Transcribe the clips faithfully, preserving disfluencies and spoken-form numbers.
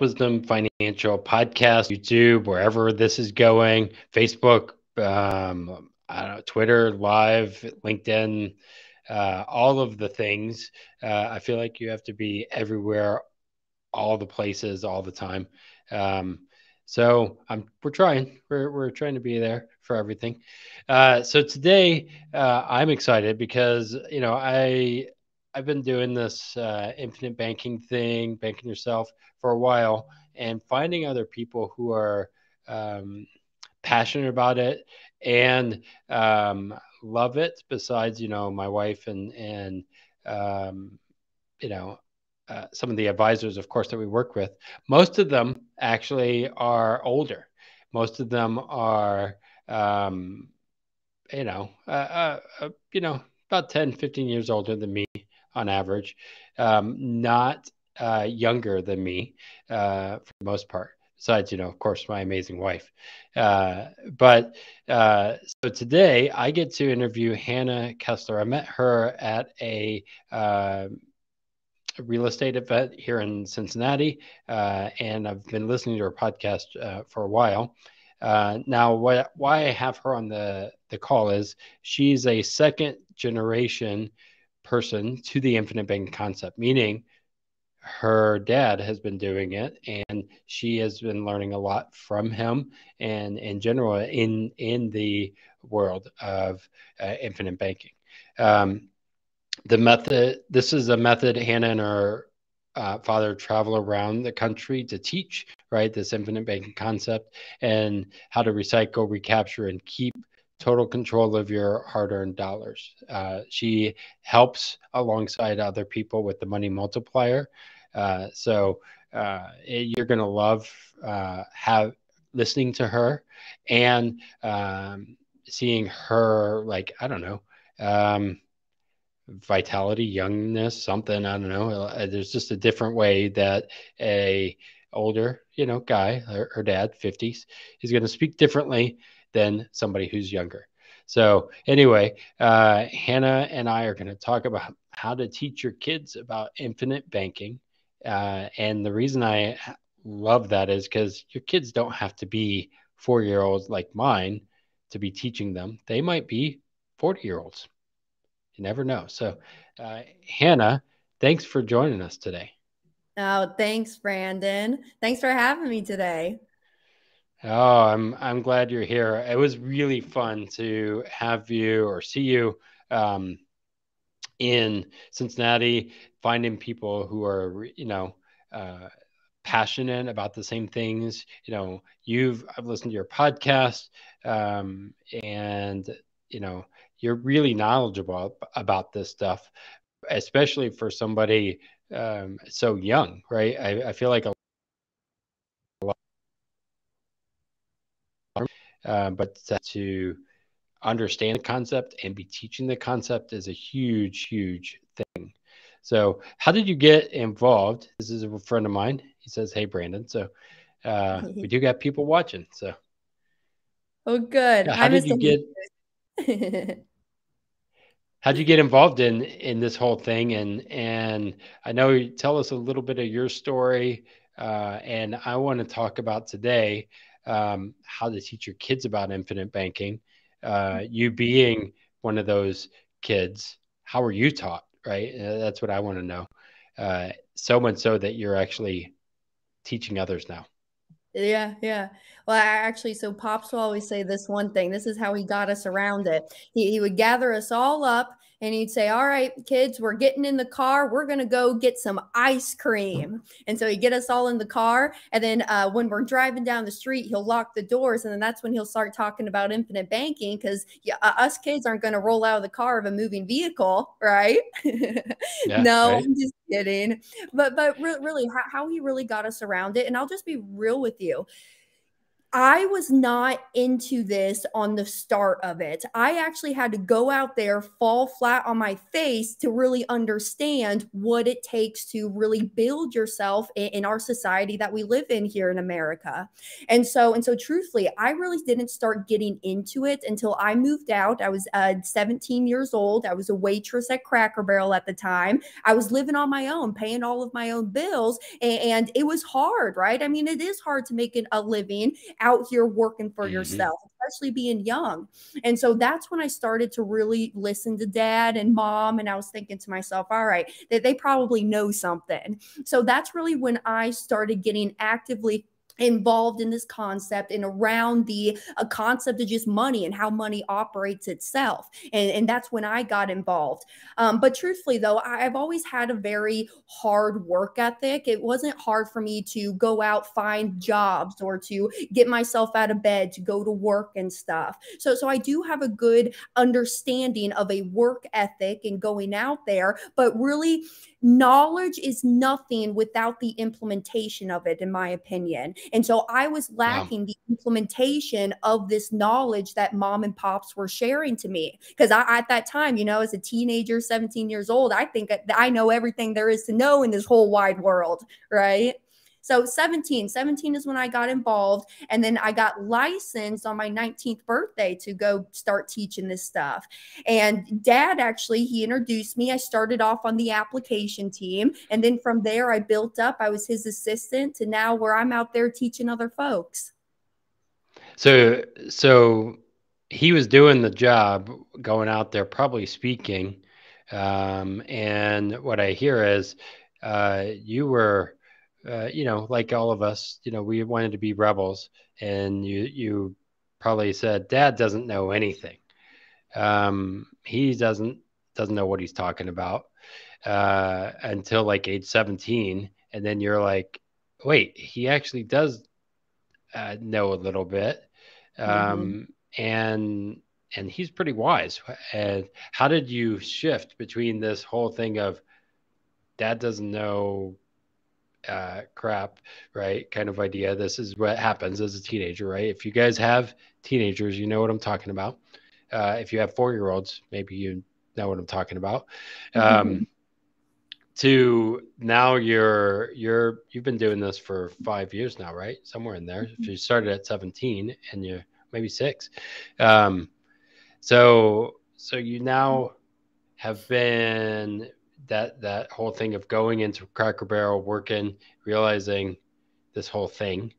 Wisdom Financial Podcast, YouTube, wherever this is going, Facebook, um, I don't know, Twitter, Live, LinkedIn, uh, all of the things. Uh, I feel like you have to be everywhere, all the places, all the time. Um, so I'm, we're trying, we're, we're trying to be there for everything. Uh, so today uh, I'm excited because, you know, I, I've been doing this uh, infinite banking thing, banking yourself for a while, and finding other people who are um, passionate about it and um, love it. Besides, you know, my wife and, and um, you know, uh, some of the advisors, of course, that we work with, most of them actually are older. Most of them are, um, you know, uh, uh, you know, about ten, fifteen years older than me. On average, um, not uh, younger than me uh, for the most part, besides, you know, of course, my amazing wife. Uh, but uh, so today I get to interview Hannah Kesler. I met her at a, uh, a real estate event here in Cincinnati, uh, and I've been listening to her podcast uh, for a while. Uh, now, what, why I have her on the, the call is she's a second generation person to the infinite banking concept, meaning her dad has been doing it and she has been learning a lot from him, and in general in in the world of uh, infinite banking. Um, the method, this is a method Hannah and her uh, father travel around the country to teach, right? This infinite banking concept and how to recycle, recapture, and keep total control of your hard-earned dollars. Uh, she helps alongside other people with the Money Multiplier. Uh, so uh, it, you're going to love uh, have listening to her and um, seeing her, like, I don't know, um, vitality, youngness, something, I don't know. There's just a different way that a older, you know, guy, her, her dad, fifties, is going to speak differently than somebody who's younger. So anyway, uh, Hannah and I are going to talk about how to teach your kids about infinite banking. Uh, and the reason I love that is because your kids don't have to be four-year-olds like mine to be teaching them. They might be forty-year-olds. You never know. So uh, Hannah, thanks for joining us today. Oh, thanks, Brandon. Thanks for having me today. Oh, I'm I'm glad you're here. It was really fun to have you or see you um, in Cincinnati, finding people who are, you know, uh, passionate about the same things. You know, you've I've listened to your podcast, um, and you know, you're really knowledgeable about this stuff, especially for somebody um, so young, right? I, I feel like a Uh, but to, to understand the concept and be teaching the concept is a huge, huge thing. So how did you get involved? This is a friend of mine. He says, hey, Brandon. So uh, we do got people watching. So. Oh, good. Now, how I did you get, how'd you get involved in, in this whole thing? And, and I know you tell us a little bit of your story. Uh, and I want to talk about today um, how to teach your kids about infinite banking, uh, you being one of those kids. How are you taught? Right. Uh, that's what I want to know. Uh, so much so that you're actually teaching others now. Yeah. Yeah. Well, I actually, so Pops will always say this one thing, this is how he got us around it. He, he would gather us all up and he'd say, all right, kids, we're getting in the car. We're going to go get some ice cream. And so he'd get us all in the car. And then uh, when we're driving down the street, he'll lock the doors. And then that's when he'll start talking about infinite banking, because yeah, uh, us kids aren't going to roll out of the car of a moving vehicle. Right. Yeah, no, right? I'm just kidding. But, but re- really how, how he really got us around it. And I'll just be real with you. I was not into this on the start of it. I actually had to go out there, fall flat on my face to really understand what it takes to really build yourself in our society that we live in here in America. And so, and so truthfully, I really didn't start getting into it until I moved out. I was uh, seventeen years old. I was a waitress at Cracker Barrel at the time. I was living on my own, paying all of my own bills. And, and it was hard, right? I mean, it is hard to make a living out here working for mm-hmm. yourself, especially being young. And so that's when I started to really listen to dad and mom. And I was thinking to myself, all right, that they probably know something. So that's really when I started getting actively involved in this concept and around the a concept of just money and how money operates itself. And, and that's when I got involved. Um, but truthfully, though, I, I've always had a very hard work ethic. It wasn't hard for me to go out, find jobs or to get myself out of bed, to go to work and stuff. So, so I do have a good understanding of a work ethic and going out there, but really knowledge is nothing without the implementation of it, in my opinion. And so I was lacking wow. the implementation of this knowledge that mom and pops were sharing to me. Because I, at that time, you know, as a teenager, seventeen years old, I think I know everything there is to know in this whole wide world, right? So seventeen, seventeen is when I got involved. And then I got licensed on my nineteenth birthday to go start teaching this stuff. And dad, actually, he introduced me. I started off on the application team. And then from there, I built up. I was his assistant to now where I'm out there teaching other folks. So, so he was doing the job, going out there, probably speaking. Um, and what I hear is uh, you were... Uh, you know, like all of us, you know, we wanted to be rebels, and you, you probably said, dad doesn't know anything. Um, he doesn't, doesn't know what he's talking about, uh, until like age seventeen. And then you're like, wait, he actually does, uh, know a little bit. Um, mm-hmm. and, and he's pretty wise. And how did you shift between this whole thing of dad doesn't know uh crap, right, kind of idea? This is what happens as a teenager, right? If you guys have teenagers, you know what I'm talking about. Uh if you have four-year-olds, maybe you know what I'm talking about. Mm-hmm. Um to now you're you're you've been doing this for five years now, right? Somewhere in there. Mm-hmm. If you started at seventeen and you're maybe six, um so so you now have been that that whole thing of going into Cracker Barrel, working, realizing this whole thing.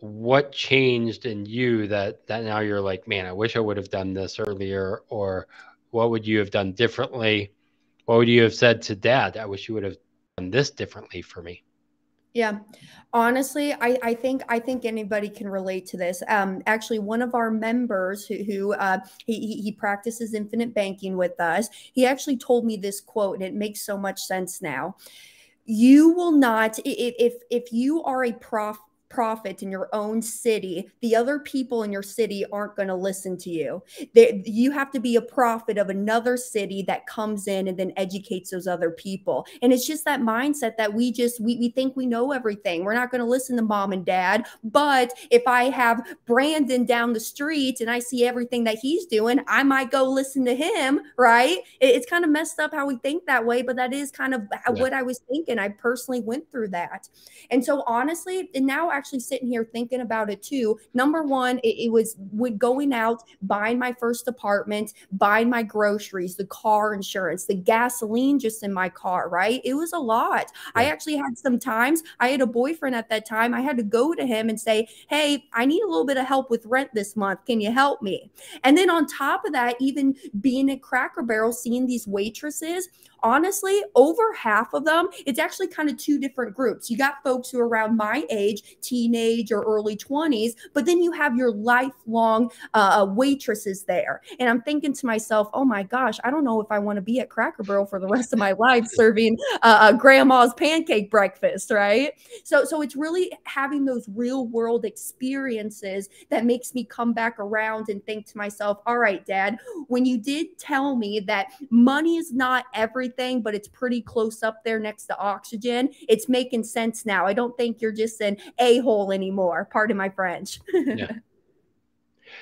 What changed in you that that now you're like, man, I wish I would have done this earlier? Or what would you have done differently? What would you have said to dad? I wish you would have done this differently for me. Yeah. Honestly, I, I think I think anybody can relate to this. Um, actually, one of our members who, who uh, he, he practices infinite banking with us, he actually told me this quote, and it makes so much sense now. You will not, if, if you are a prof, profit in your own city, the other people in your city aren't going to listen to you. They, you have to be a prophet of another city that comes in and then educates those other people. And it's just that mindset that we just, we, we think we know everything. We're not going to listen to mom and dad. But if I have Brandon down the street and I see everything that he's doing, I might go listen to him, right? It, it's kind of messed up how we think that way, but that is kind of yeah. what I was thinking. I personally went through that. And so honestly, and now I actually sitting here thinking about it too. Number one, it, it was with going out, buying my first apartment, buying my groceries, the car insurance, the gasoline just in my car, right? It was a lot. I actually had some times, I had a boyfriend at that time. I had to go to him and say, hey, I need a little bit of help with rent this month. Can you help me? And then on top of that, even being at Cracker Barrel, seeing these waitresses, honestly, over half of them, it's actually kind of two different groups. You got folks who are around my age, teenage or early twenties, but then you have your lifelong uh, waitresses there. And I'm thinking to myself, oh my gosh, I don't know if I want to be at Cracker Barrel for the rest of my life serving uh, grandma's pancake breakfast, right? So, so it's really having those real world experiences that makes me come back around and think to myself, all right, dad, when you did tell me that money is not everything, Thing, but it's pretty close up there next to oxygen. It's making sense now. I don't think you're just an A a-hole anymore. Pardon my French. Yeah.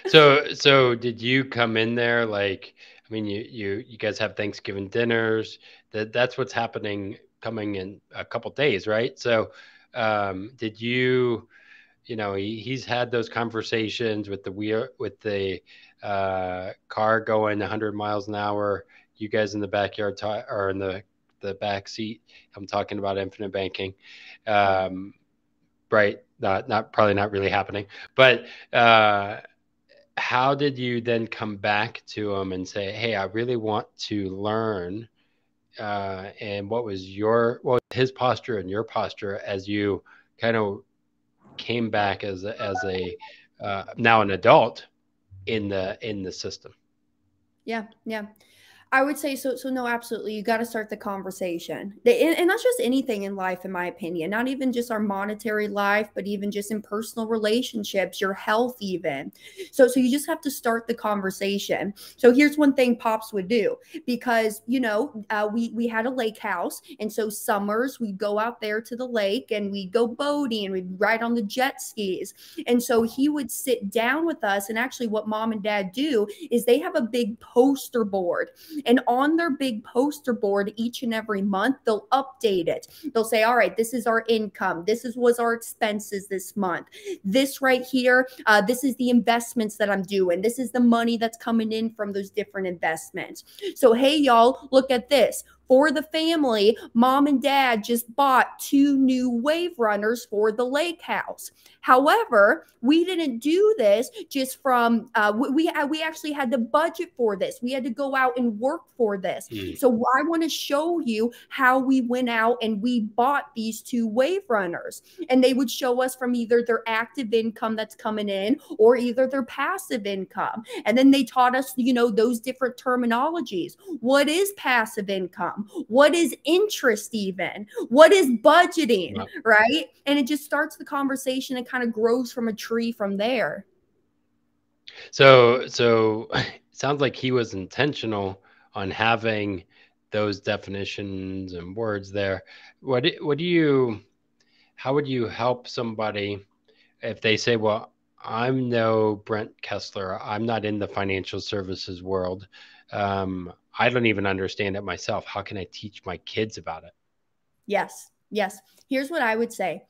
So, so did you come in there? Like, I mean, you, you, you guys have Thanksgiving dinners. That that's what's happening coming in a couple of days. Right. So, um, did you, you know, he, he's had those conversations with the wheel, with the, uh, car going a hundred miles an hour, you guys in the backyard ta- or in the, the back seat. I'm talking about infinite banking. Um, right. Not, not probably not really happening, but, uh, how did you then come back to them and say, hey, I really want to learn? Uh, and what was your, what was his posture and your posture as you kind of came back as a, as a, uh, now an adult in the, in the system? Yeah. Yeah. I would say so. So no, absolutely. You got to start the conversation. They, and, and that's just anything in life, in my opinion, not even just our monetary life, but even just in personal relationships, your health even. So, so you just have to start the conversation. So here's one thing Pops would do, because, you know, uh, we, we had a lake house. And so summers we'd go out there to the lake and we'd go boating and we'd ride on the jet skis. And so he would sit down with us. And actually what mom and dad do is they have a big poster board. And on their big poster board, each and every month, they'll update it. They'll say, all right, this is our income. This is was our expenses this month. This right here, uh, this is the investments that I'm doing. This is the money that's coming in from those different investments. So, hey, y'all, look at this. For the family, mom and dad just bought two new wave runners for the lake house. However, we didn't do this just from, uh, we, we actually had to budget for this. We had to go out and work for this. Mm. So I want to show you how we went out and we bought these two wave runners. And they would show us from either their active income that's coming in or either their passive income. And then they taught us, you know, those different terminologies. What is passive income? What is interest even? What is budgeting, wow. right? And it just starts the conversation and kind of grows from a tree from there. So, so it sounds like he was intentional on having those definitions and words there. What, what do you, how would you help somebody if they say, well, I'm no Brent Kesler. I'm not in the financial services world. Um, I don't even understand it myself. How can I teach my kids about it? Yes. Yes. Here's what I would say.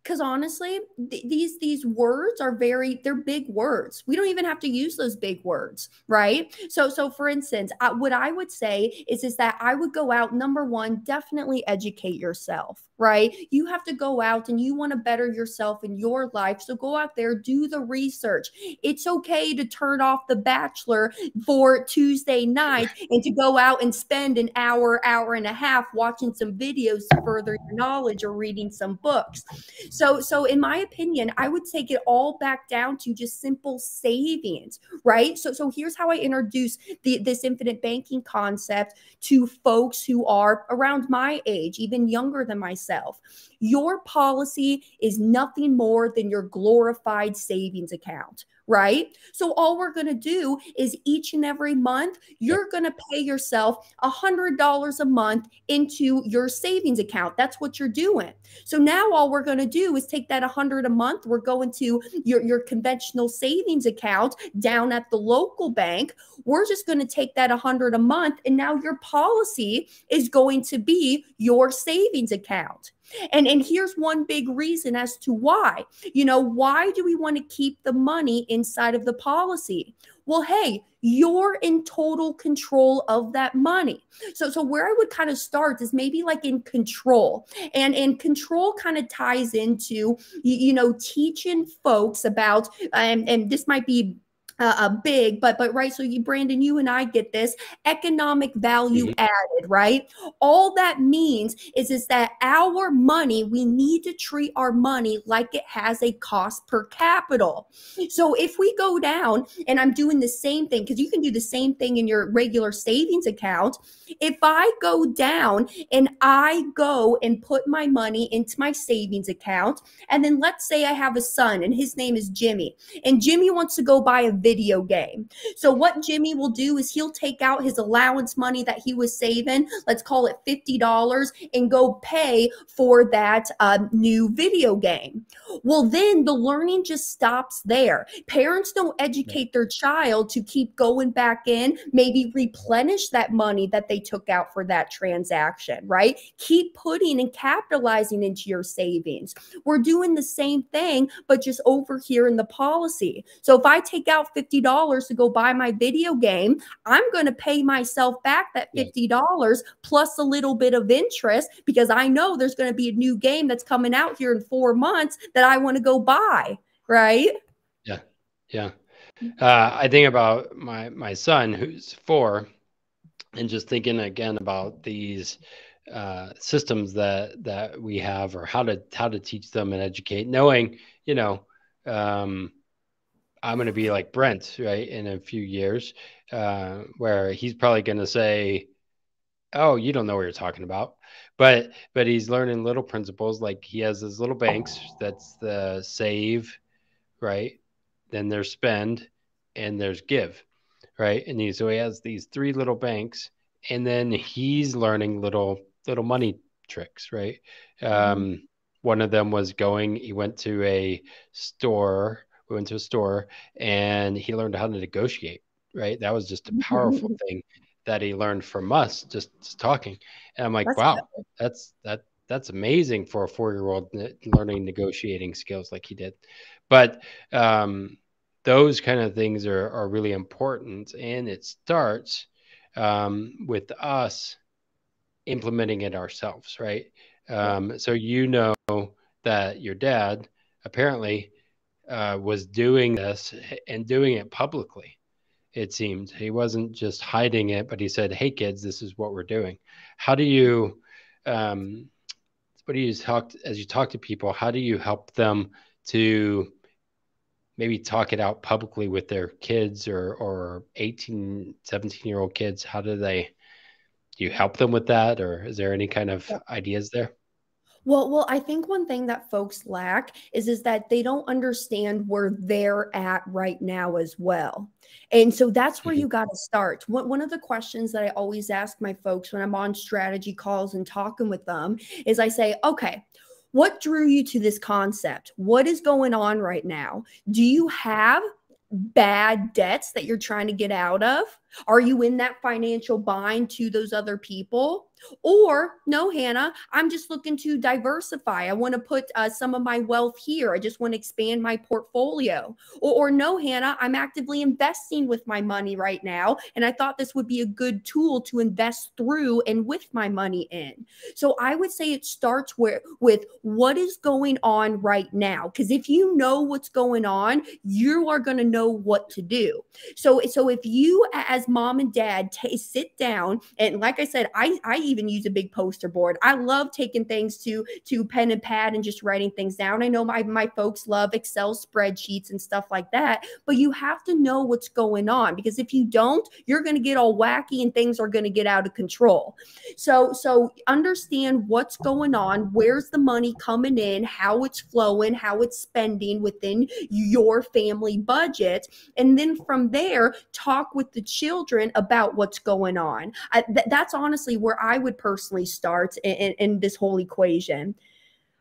Because honestly, th these these words are very, they're big words. We don't even have to use those big words, right? So, so for instance, I, what I would say is, is that I would go out, number one, definitely educate yourself, right? You have to go out and you want to better yourself in your life. So go out there, do the research. It's okay to turn off The Bachelor for Tuesday night and to go out and spend an hour, hour and a half watching some videos to further your knowledge or reading some books. So, so in my opinion, I would take it all back down to just simple savings, right? So, so here's how I introduce the, this infinite banking concept to folks who are around my age, even younger than myself. Your policy is nothing more than your glorified savings account. Right? So all we're going to do is each and every month, you're going to pay yourself a hundred dollars a month into your savings account. That's what you're doing. So now all we're going to do is take that a hundred a month. We're going to your, your conventional savings account down at the local bank. We're just going to take that a hundred a month. And now your policy is going to be your savings account. And, and here's one big reason as to why, you know, why do we want to keep the money inside of the policy? Well, hey, you're in total control of that money. So, so where I would kind of start is maybe like in control, and and control kind of ties into, you, you know, teaching folks about, um, and this might be Uh, big, but, but right. So you, Brandon, you and I get this economic value mm-hmm. added, right? All that means is, is that our money, we need to treat our money like it has a cost per capital. So if we go down and I'm doing the same thing, because you can do the same thing in your regular savings account. If I go down and I go and put my money into my savings account, and then let's say I have a son and his name is Jimmy, and Jimmy wants to go buy a vehicle. video game. So what Jimmy will do is he'll take out his allowance money that he was saving, let's call it fifty dollars, and go pay for that um, new video game. Well, then the learning just stops there. Parents don't educate their child to keep going back in, maybe replenish that money that they took out for that transaction, right? Keep putting and capitalizing into your savings. We're doing the same thing, but just over here in the policy. So if I take out fifty dollars to go buy my video game, I'm going to pay myself back that fifty dollars plus a little bit of interest, because I know there's going to be a new game that's coming out here in four months that I want to go buy, right? Yeah. Yeah. Uh, I think about my, my son who's four, and just thinking again about these uh, systems that, that we have, or how to, how to teach them and educate, knowing, you know, um, I'm going to be like Brent, right, in a few years, uh, where he's probably going to say, oh, you don't know what you're talking about. But, but he's learning little principles. Like he has his little banks, that's the save, right? Then there's spend, and there's give, right? And he, so he has these three little banks, and then he's learning little, little money tricks, right? Um, one of them was going, he went to a store, we went to a store and he learned how to negotiate, right? That was just a powerful thing that he learned from us, just, just talking. And I'm like, that's wow, good. that's, that, that's amazing for a four-year-old learning negotiating skills like he did. But, um, those kind of things are, are really important. And it starts um, with us implementing it ourselves, right? Um, so you know that your dad apparently uh, was doing this and doing it publicly, it seemed. He wasn't just hiding it, but he said, hey, kids, this is what we're doing. How do you, um, what do you talk, as you talk to people, how do you help them to maybe talk it out publicly with their kids, or, or eighteen, seventeen year old kids? How do they, do you help them with that? Or is there any kind of ideas there? Well, well, I think one thing that folks lack is, is that they don't understand where they're at right now as well. And so that's where you got to start. One of the questions that I always ask my folks when I'm on strategy calls and talking with them is I say, okay, what drew you to this concept? What is going on right now? Do you have bad debts that you're trying to get out of? Are you in that financial bind to those other people? Or no, Hannah, I'm just looking to diversify. I want to put uh, some of my wealth here. I just want to expand my portfolio. Or, or no, Hannah, I'm actively investing with my money right now, and I thought this would be a good tool to invest through and with my money in. So I would say it starts where, with what is going on right now, because if you know what's going on, you are going to know what to do. So, so if you as mom and dad t- sit down, and like I said, I, I even use a big poster board. I love taking things to, to pen and pad and just writing things down. I know my, my folks love Excel spreadsheets and stuff like that, but you have to know what's going on, because if you don't, you're going to get all wacky and things are going to get out of control. So, so understand what's going on. Where's the money coming in, how it's flowing, how it's spending within your family budget. And then from there, talk with the children about what's going on. I, th- that's honestly where I I would personally start in, in, in this whole equation.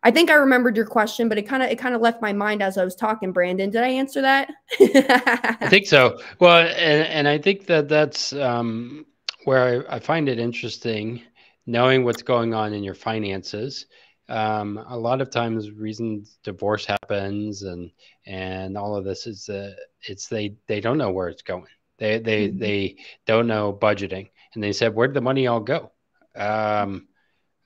I think I remembered your question, but it kind of it kind of left my mind as I was talking, Brandon. Did I answer that? I think so. Well, and, and I think that that's um, where I, I find it interesting, knowing what's going on in your finances. Um, a lot of times, the reason divorce happens and and all of this is that it's they they don't know where it's going. They they mm-hmm. they don't know budgeting, and they said, "Where did the money all go?" Um,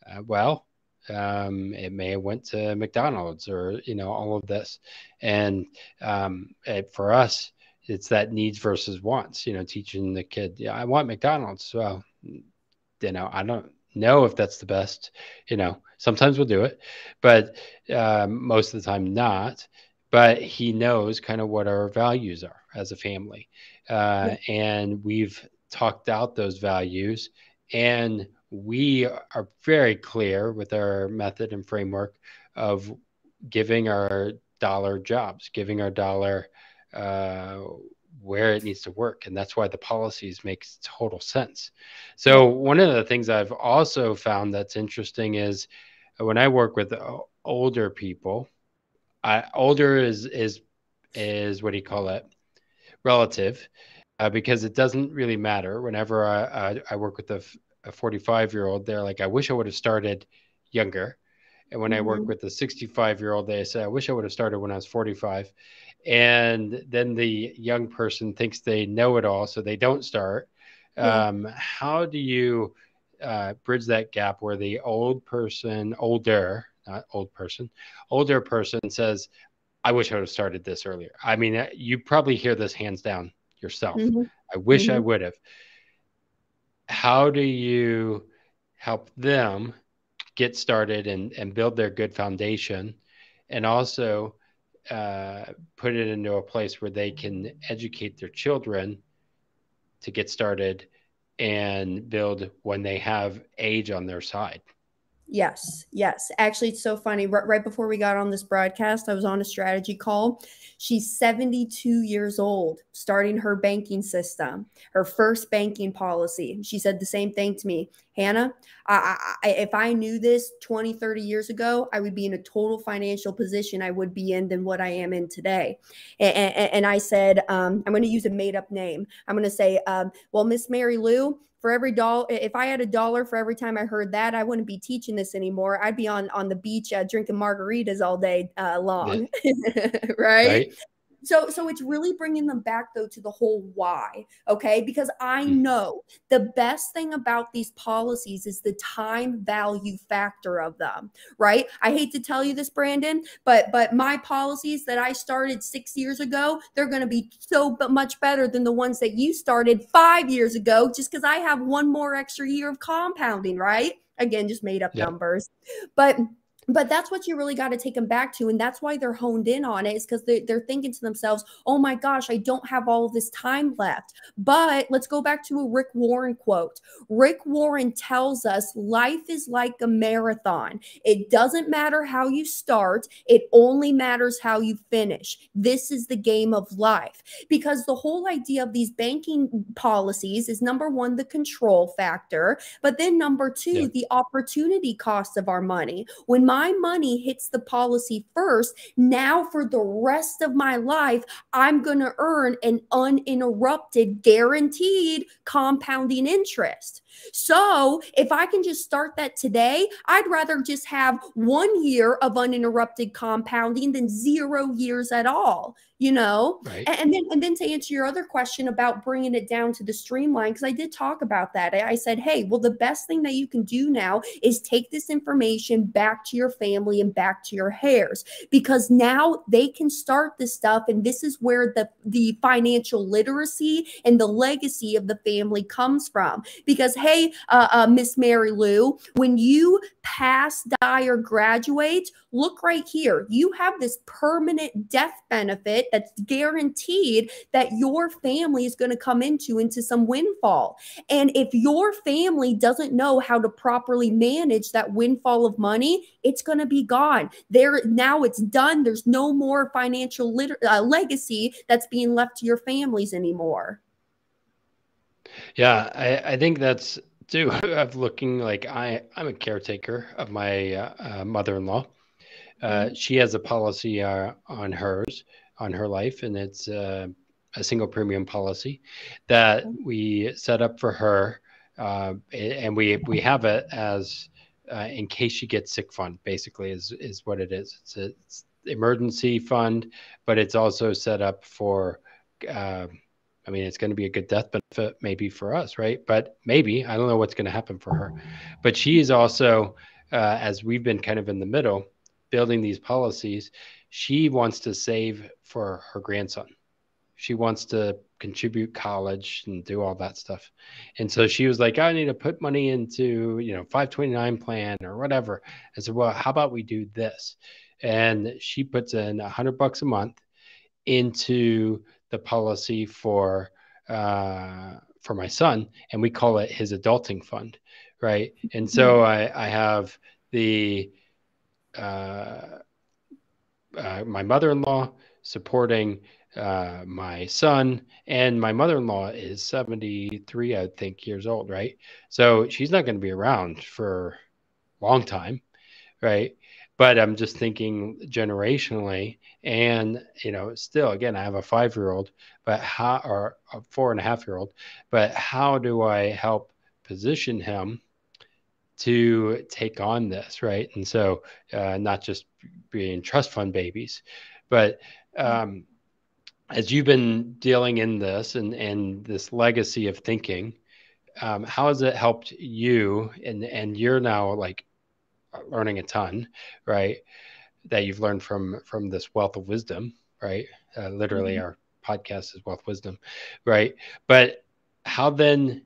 uh, well, um, it may have went to McDonald's, or, you know, all of this. And, um, it, for us, it's that needs versus wants, you know, teaching the kid, yeah, I want McDonald's. Well, you know, I don't know if that's the best, you know, sometimes we'll do it, but, um, most of the time not, but he knows kind of what our values are as a family. Uh, yeah. And we've talked out those values, and we are very clear with our method and framework of giving our dollar jobs, giving our dollar uh, where it needs to work. And that's why the policies make total sense. So one of the things I've also found that's interesting is when I work with older people, I, older is, is, is what do you call it? Relative, uh, because it doesn't really matter. Whenever I, I, I work with a, a forty-five year old, they're like, I wish I would have started younger. And when mm-hmm. I work with a sixty-five year old, they say, I wish I would have started when I was forty-five. And then the young person thinks they know it all, so they don't start. Yeah. Um, how do you uh, bridge that gap where the old person, older, not old person, older person says, I wish I would have started this earlier. I mean, you probably hear this hands down yourself. Mm-hmm. I wish mm-hmm. I would have. How do you help them get started and, and build their good foundation, and also uh, put it into a place where they can educate their children to get started and build when they have age on their side? Yes. Yes. Actually, it's so funny. Right, right before we got on this broadcast, I was on a strategy call. She's seventy-two years old, starting her banking system, her first banking policy. She said the same thing to me. Hannah, I, I, if I knew this twenty, thirty years ago, I would be in a total financial position I would be in than what I am in today. And, and, and I said, um, I'm going to use a made up name. I'm going to say, um, well, Miss Mary Lou, for every dollar, if I had a dollar for every time I heard that, I wouldn't be teaching this anymore. I'd be on, on the beach uh, drinking margaritas all day uh, long. right? right. So, so it's really bringing them back though to the whole why, okay? Because I know the best thing about these policies is the time value factor of them, right? I hate to tell you this, Brandon, but but my policies that I started six years ago, they're going to be so much better than the ones that you started five years ago, just because I have one more extra year of compounding, right? Again, just made up yeah. numbers, but. But that's what you really got to take them back to. And that's why they're honed in on it, is because they're, they're thinking to themselves, oh my gosh, I don't have all of this time left. But let's go back to a Rick Warren quote. Rick Warren tells us life is like a marathon. It doesn't matter how you start. It only matters how you finish. This is the game of life, because the whole idea of these banking policies is, number one, the control factor, but then number two, yeah. the opportunity cost of our money. When my My money hits the policy first, now for the rest of my life, I'm going to earn an uninterrupted, guaranteed compounding interest. So if I can just start that today, I'd rather just have one year of uninterrupted compounding than zero years at all, you know? Right. And, and then, and then to answer your other question about bringing it down to the streamline, because I did talk about that. I, I said, hey, well, the best thing that you can do now is take this information back to your family and back to your heirs, because now they can start this stuff. And this is where the, the financial literacy and the legacy of the family comes from. Because, hey, uh, uh, Miss Mary Lou, when you pass, die, or graduate, look right here. You have this permanent death benefit that's guaranteed that your family is going to come into, into some windfall. And if your family doesn't know how to properly manage that windfall of money, it's going to be gone. There, now it's done. There's no more financial liter- uh, legacy that's being left to your families anymore. Yeah, I, I think that's too. Of looking like I, I'm a caretaker of my uh, uh, mother-in-law. Uh, she has a policy uh, on hers, on her life, and it's uh, a single premium policy that we set up for her, uh, and we we have it as uh, in case she gets sick fund. Basically, is is what it is. It's a it's emergency fund, but it's also set up for. Uh, I mean, it's going to be a good death benefit maybe for us, right? But maybe, I don't know what's going to happen for her. But she is also, uh, as we've been kind of in the middle, building these policies, she wants to save for her grandson. She wants to contribute college and do all that stuff. And so she was like, I need to put money into, you know, five twenty-nine plan or whatever. I said, well, how about we do this? And she puts in a hundred bucks a month into the policy for uh, for my son, and we call it his adulting fund, right? And so I, I have the uh, uh, my mother-in-law, supporting uh, my son, and my mother-in-law is seventy-three, I think, years old, right? So she's not going to be around for a long time, right? But I'm just thinking generationally, and, you know, still, again, I have a five-year-old, but how, or a four and a half-year-old, but how do I help position him to take on this, right? And so uh, not just being trust fund babies, but um, as you've been dealing in this and, and this legacy of thinking, um, how has it helped you? And, and you're now like learning a ton, right? That you've learned from, from this wealth of wisdom, right? Uh, literally mm-hmm. our podcast is Wealth Wisdom, right? But how then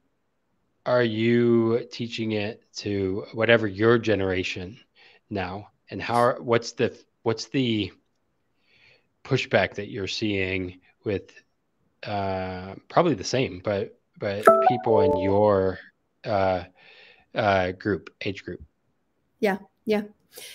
are you teaching it to whatever your generation now, and how, what's the, what's the pushback that you're seeing with, uh, probably the same, but, but people in your, uh, uh, group, age group? Yeah. Yeah.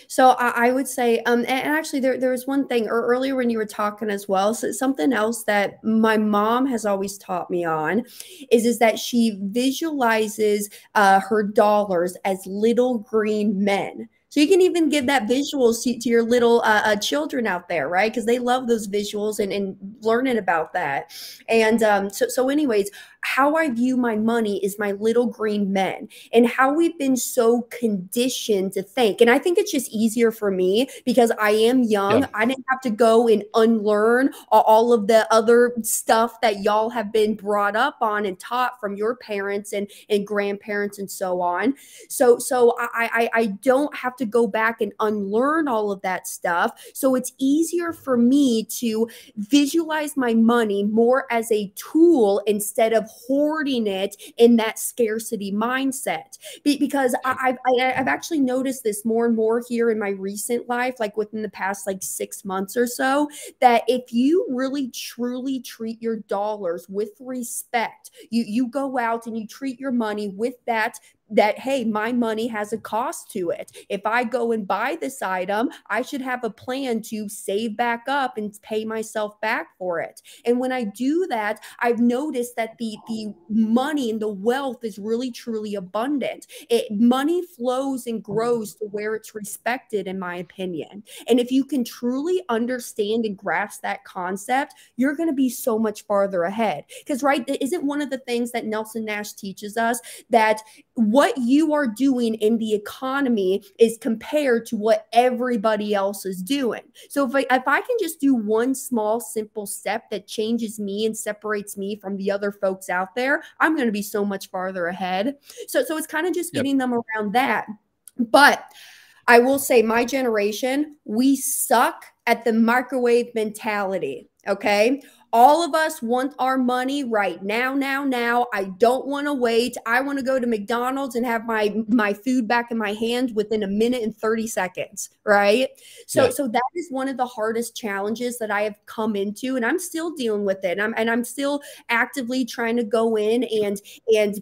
So I, I would say, um, and actually there, there was one thing or earlier when you were talking as well. So something else that my mom has always taught me on is, is that she visualizes uh, her dollars as little green men. So you can even give that visual to, to your little uh, uh, children out there, right? Because they love those visuals and, and learning about that. And um, so, so anyways, how I view my money is my little green men, and how we've been so conditioned to think. And I think it's just easier for me because I am young. Yeah. I didn't have to go and unlearn all of the other stuff that y'all have been brought up on and taught from your parents and, and grandparents and so on. So, so I, I, I don't have to go back and unlearn all of that stuff. So it's easier for me to visualize my money more as a tool instead of hoarding it in that scarcity mindset. Be because I, I've, I, I've actually noticed this more and more here in my recent life, like within the past like six months or so, that if you really truly treat your dollars with respect, you, you go out and you treat your money with that that, hey, my money has a cost to it. If I go and buy this item, I should have a plan to save back up and pay myself back for it. And when I do that, I've noticed that the, the money and the wealth is really, truly abundant. It, money flows and grows to where it's respected, in my opinion. And if you can truly understand and grasp that concept, you're going to be so much farther ahead. Because, right, isn't one of the things that Nelson Nash teaches us that what you are doing in the economy is compared to what everybody else is doing. So if I, if I can just do one small, simple step that changes me and separates me from the other folks out there, I'm going to be so much farther ahead. So, so it's kind of just yep. getting them around that. But I will say my generation, we suck at the microwave mentality. Okay. All of us want our money right now, now, now. I don't want to wait. I want to go to McDonald's and have my, my food back in my hand within a minute and thirty seconds, right? So, yeah. so that is one of the hardest challenges that I have come into, and I'm still dealing with it. And I'm, and I'm still actively trying to go in and, and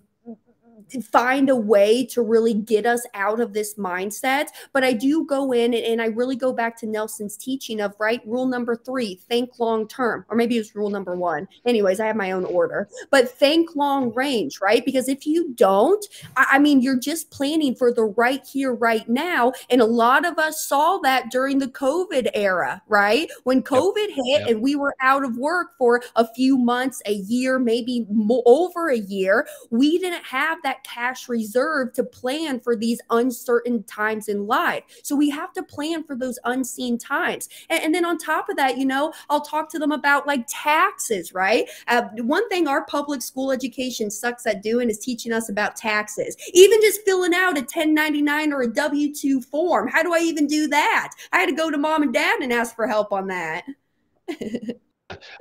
find a way to really get us out of this mindset. But I do go in and, and I really go back to Nelson's teaching of, right, rule number three, think long term, or maybe it was rule number one. Anyways, I have my own order, but think long range, right? Because if you don't, I, I mean, you're just planning for the right here, right now. And a lot of us saw that during the COVID era, right? When COVID yep. hit yep. and we were out of work for a few months, a year, maybe more, over a year, we didn't have that cash reserve to plan for these uncertain times in life. So we have to plan for those unseen times. And, and then on top of that, you know, I'll talk to them about like taxes, right? Uh, one thing our public school education sucks at doing is teaching us about taxes. Even just filling out a ten ninety-nine or a W two form. How do I even do that? I had to go to mom and dad and ask for help on that.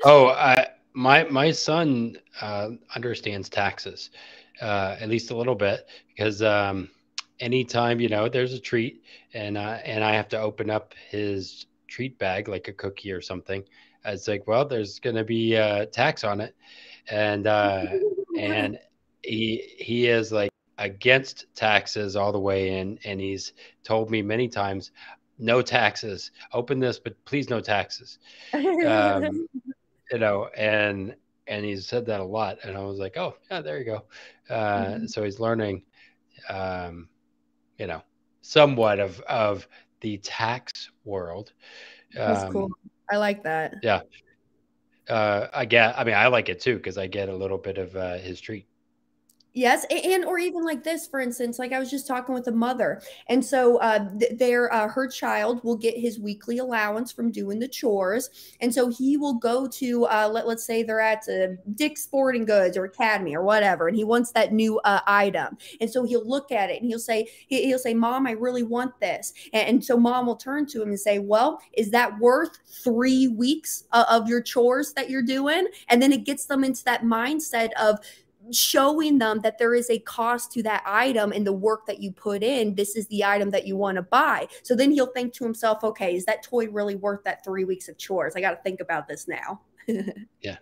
oh, I, my, my son uh, understands taxes. Uh, at least a little bit, because um, anytime, you know, there's a treat and uh, and I have to open up his treat bag, like a cookie or something, it's like, well, there's going to be a tax on it. And uh, and he he is like against taxes all the way in. And he's told me many times, no taxes, open this, but please no taxes. Um, you know, and, and he said that a lot. And I was like, oh yeah, there you go. Uh, mm-hmm. So he's learning, um, you know, somewhat of, of the tax world. Um, That's cool. I like that. Yeah. Uh, I get, I mean, I like it too, cause I get a little bit of uh, his treat. Yes. And, or even like this, for instance, like I was just talking with a mother, and so uh, th their, uh, her child will get his weekly allowance from doing the chores. And so he will go to, uh, let, let's say they're at uh, Dick's Sporting Goods or Academy or whatever, and he wants that new uh, item. And so he'll look at it and he'll say, he, he'll say, Mom, I really want this. And, and so Mom will turn to him and say, well, is that worth three weeks uh, of your chores that you're doing? And then it gets them into that mindset of showing them that there is a cost to that item and the work that you put in. This is the item that you want to buy. So then he'll think to himself, okay, is that toy really worth that three weeks of chores? I got to think about this now. Yeah.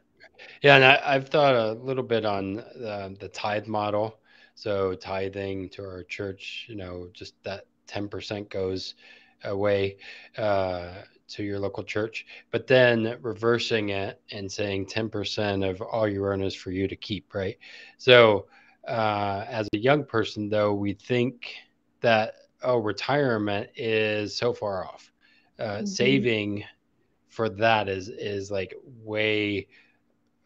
Yeah. And I, I've thought a little bit on uh, the tithe model. So tithing to our church, you know, just that ten percent goes away uh, to your local church, but then reversing it and saying ten percent of all you earn is for you to keep. Right. So, uh, as a young person though, we think that, oh, retirement is so far off, uh, mm-hmm. saving for that is, is like way,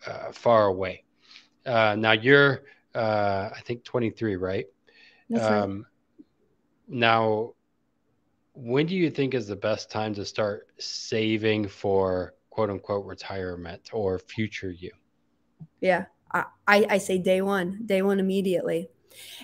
uh, far away. Uh, now you're, uh, I think twenty-three, right? That's um, right. Now, when do you think is the best time to start saving for quote unquote retirement or future you? Yeah, I, I say day one, day one immediately.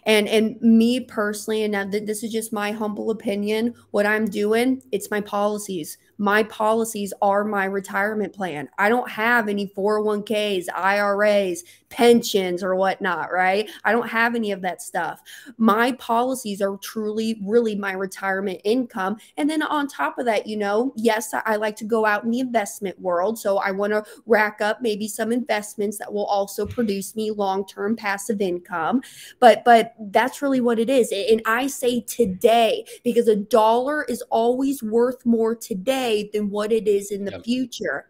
And, and me personally, and now th this is just my humble opinion, what I'm doing, it's my policies. My policies are my retirement plan. I don't have any four oh one Ks, I R As, pensions or whatnot, right? I don't have any of that stuff. My policies are truly, really my retirement income. And then on top of that, you know, yes, I, I like to go out in the investment world. So I want to rack up maybe some investments that will also produce me long-term passive income. But, but that's really what it is. And I say today, because a dollar is always worth more today than what it is in the yep. future.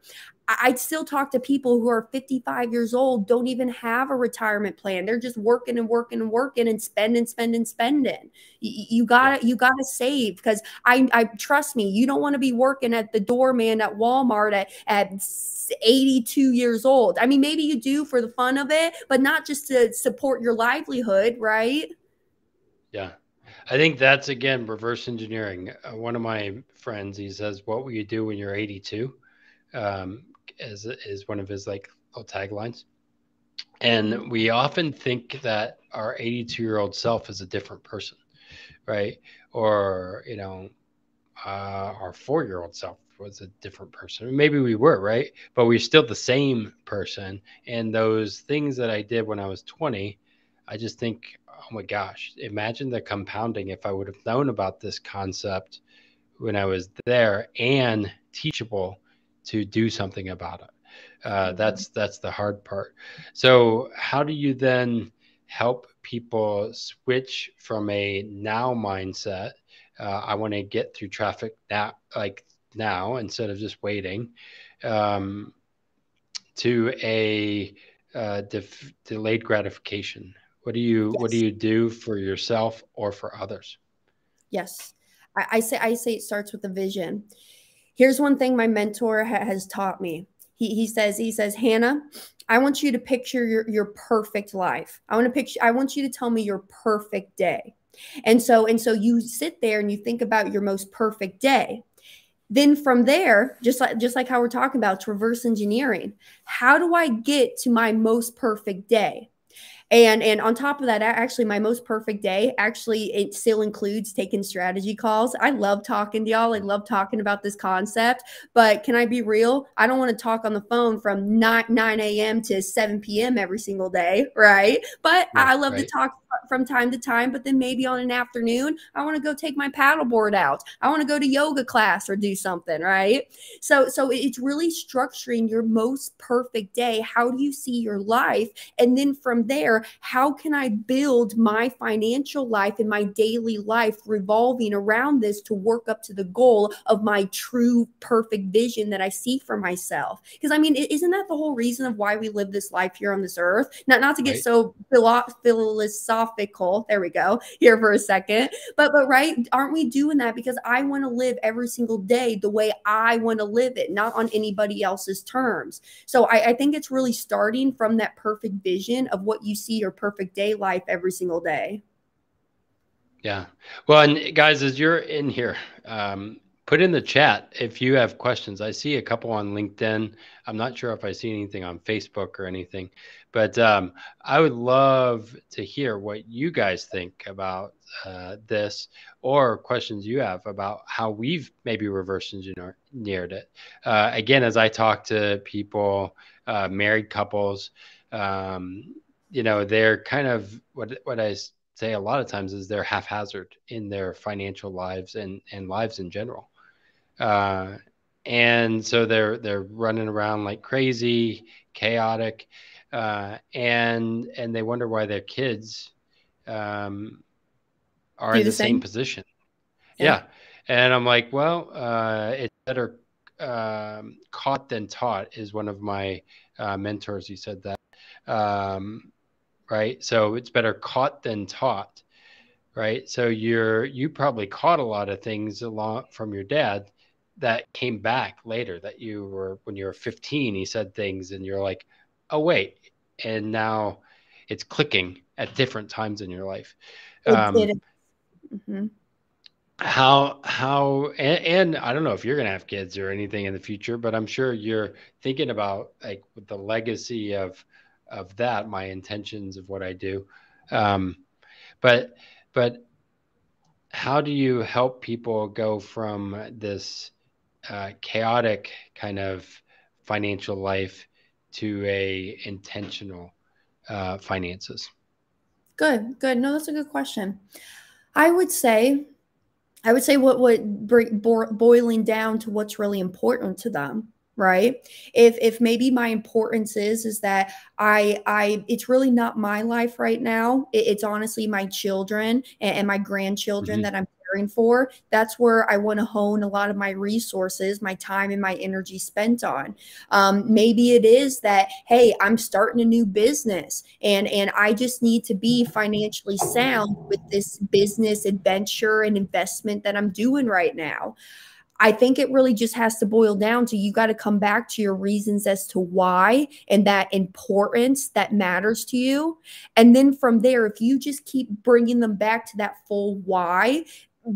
I'd still talk to people who are fifty-five years old, don't even have a retirement plan. They're just working and working and working and spending, spending, spending. You, you gotta, you gotta save, because I, I trust me, you don't want to be working at the doorman at Walmart at, at eighty-two years old. I mean, maybe you do for the fun of it, but not just to support your livelihood. Right. Yeah. I think that's, again, reverse engineering. Uh, one of my friends, he says, what will you do when you're eighty-two? Um, Is, is one of his like little taglines. And we often think that our eighty-two year old self is a different person, right? Or, you know, uh, our four year old self was a different person. Maybe we were, right? But we're still the same person. And those things that I did when I was twenty, I just think, oh my gosh, imagine the compounding if I would have known about this concept when I was there and teachable to do something about it. Uh, that's, that's the hard part. So how do you then help people switch from a now mindset? Uh, I want to get through traffic now, like now, instead of just waiting, um, to a, uh, def delayed gratification. What do you, yes. what do you do for yourself or for others? Yes. I, I say, I say it starts with the vision. Here's one thing my mentor ha has taught me. He, he says, he says, Hannah, I want you to picture your, your perfect life. I want to picture, I want you to tell me your perfect day. And so, and so you sit there and you think about your most perfect day. Then from there, just like, just like how we're talking about reverse engineering, how do I get to my most perfect day? And, and on top of that, actually, my most perfect day, actually, it still includes taking strategy calls. I love talking to y'all. I love talking about this concept. But can I be real? I don't want to talk on the phone from nine a m to seven p m every single day, right? But yeah, I love right. to talk from time to time, but then maybe on an afternoon, I want to go take my paddleboard out. I want to go to yoga class or do something, right? So, so it's really structuring your most perfect day. How do you see your life? And then from there, how can I build my financial life and my daily life revolving around this to work up to the goal of my true perfect vision that I see for myself? Because I mean, isn't that the whole reason of why we live this life here on this earth? Not, not to get right. so philosophical, there we go, here for a second, but, but right, aren't we doing that? Because I want to live every single day the way I want to live it, not on anybody else's terms. So I, I think it's really starting from that perfect vision of what you see your perfect day life every single day. Yeah. Well, and guys, as you're in here, um, put in the chat if you have questions. I see a couple on LinkedIn. I'm not sure if I see anything on Facebook or anything, but um, I would love to hear what you guys think about uh, this, or questions you have about how we've maybe reverse engineered it. Uh, again, as I talk to people, uh, married couples, um, you know, they're kind of what what I say a lot of times is they're haphazard in their financial lives and and lives in general. Uh, and so they're, they're running around like crazy, chaotic, uh, and, and they wonder why their kids, um, are in the same, same position. Yeah. yeah. And I'm like, well, uh, it's better, um, caught than taught is one of my, uh, mentors. He said that, um, right. So it's better caught than taught. Right. So you're, you probably caught a lot of things a lot from your dad that came back later, that you were, when you were fifteen, he said things and you're like, oh wait. And now it's clicking at different times in your life. It um, did. Mm-hmm. How, how, and, and I don't know if you're going to have kids or anything in the future, but I'm sure you're thinking about like the legacy of, of that, my intentions of what I do. Um, but, but how do you help people go from this uh, chaotic kind of financial life to a intentional uh, finances? Good, good. No, that's a good question. I would say, I would say what would bring bo boiling down to what's really important to them. Right. If, if maybe my importance is, is that I, I, it's really not my life right now. It, it's honestly my children and, and my grandchildren mm-hmm. that I'm caring for. That's where I want to hone a lot of my resources, my time and my energy spent on. Um, maybe it is that, hey, I'm starting a new business and, and I just need to be financially sound with this business adventure and investment that I'm doing right now. I think it really just has to boil down to, you got to come back to your reasons as to why and that importance that matters to you. And then from there, if you just keep bringing them back to that full why,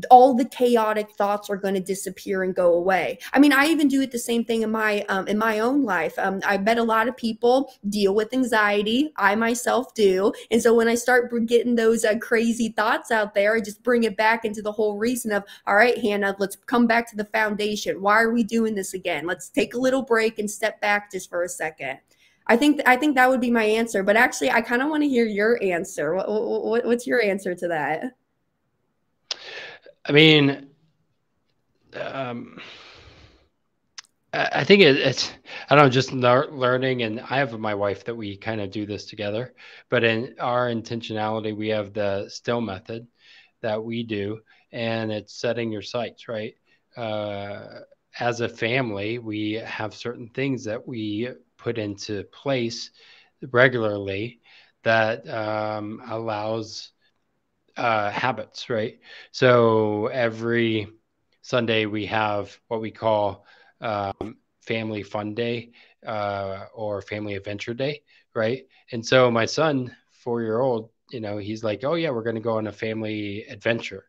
all the chaotic thoughts are going to disappear and go away. I mean, I even do it the same thing in my, um, in my own life. Um, I bet a lot of people deal with anxiety. I myself do. And so when I start getting those uh, crazy thoughts out there, I just bring it back into the whole reason of, all right, Hannah, let's come back to the foundation. Why are we doing this again? Let's take a little break and step back just for a second. I think, I think that would be my answer, but actually I kind of want to hear your answer. What, what, what's your answer to that? I mean, um, I, I think it, it's, I don't know, just lear learning. And I have my wife that we kind of do this together, but in our intentionality, we have the still method that we do, and it's setting your sights, right? Uh, as a family, we have certain things that we put into place regularly that um, allows uh, habits, right? So every Sunday we have what we call, um, family fun day, uh, or family adventure day. Right. And so my son, four-year-old, you know, he's like, oh yeah, we're going to go on a family adventure.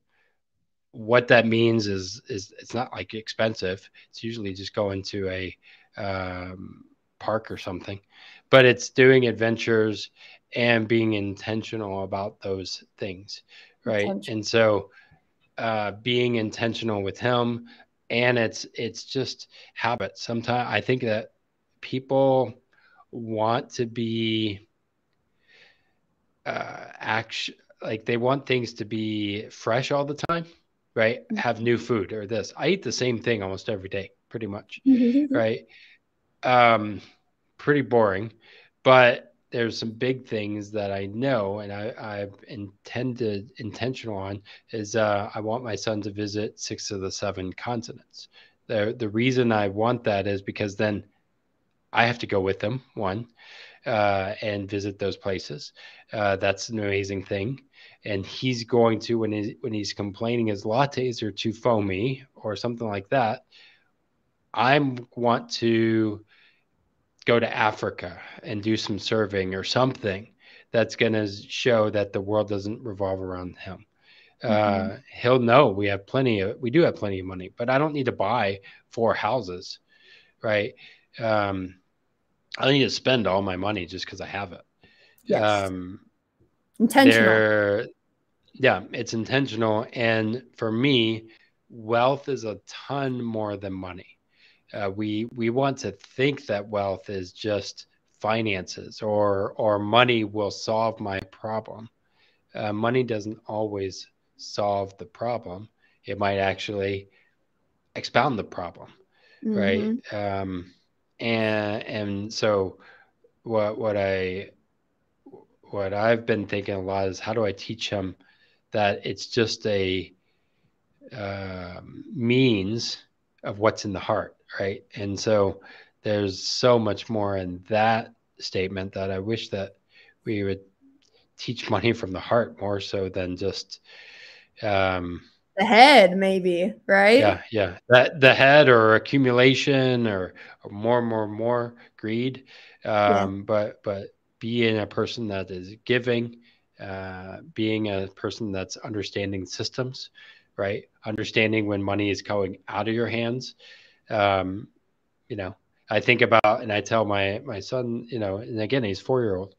What that means is, is it's not like expensive. It's usually just going to a, um, park or something, but it's doing adventures and being intentional about those things, right? And so uh, being intentional with him, and it's it's just habit. Sometimes I think that people want to be uh, action, like they want things to be fresh all the time, right? Mm-hmm. Have new food or this. I eat the same thing almost every day, pretty much, mm-hmm. right? Um, pretty boring, but there's some big things that I know and I, I've intended intentional on is uh, I want my son to visit six of the seven continents. The, the reason I want that is because then I have to go with them, one, uh, and visit those places. Uh, that's an amazing thing. And he's going to, when he's, when he's complaining his lattes are too foamy or something like that, I want to go to Africa and do some serving or something that's going to show that the world doesn't revolve around him. Mm-hmm. Uh, he'll know we have plenty of, we do have plenty of money, but I don't need to buy four houses, right? Um, I don't need to spend all my money just because I have it. Yes. Um, intentional. Yeah, it's intentional. And for me, wealth is a ton more than money. Uh, we we want to think that wealth is just finances or or money will solve my problem. Uh, money doesn't always solve the problem. It might actually expound the problem, mm-hmm. right? Um, and and so what what I what I've been thinking a lot is how do I teach him that it's just a uh, means of what's in the heart, right? And so there's so much more in that statement that I wish that we would teach money from the heart more so than just um the head, maybe, right? Yeah, yeah. That the head or accumulation or, or more, more, more greed. Um, yeah. But but being a person that is giving, uh, being a person that's understanding systems, right? Understanding when money is going out of your hands. Um, you know, I think about and I tell my my son, you know, and again he's four year old,